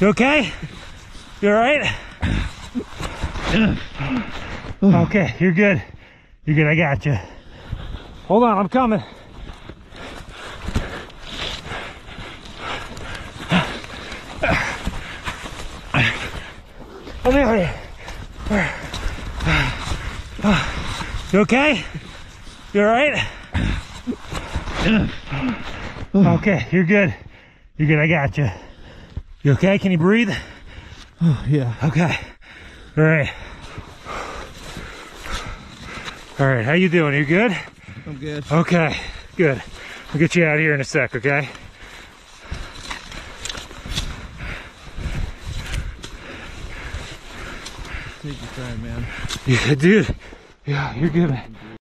You okay? You alright? Okay, you're good. You're good, I got you. Hold on, I'm coming. I'm out here. You okay? You alright? Okay, you're good. You're good, I got you. You okay? Can you breathe? Oh, yeah. Okay. Alright. Alright, how you doing? You good? I'm good. Okay, good. I'll get you out of here in a sec, okay? Take your time, man. Yeah, dude. Yeah, you're good, man.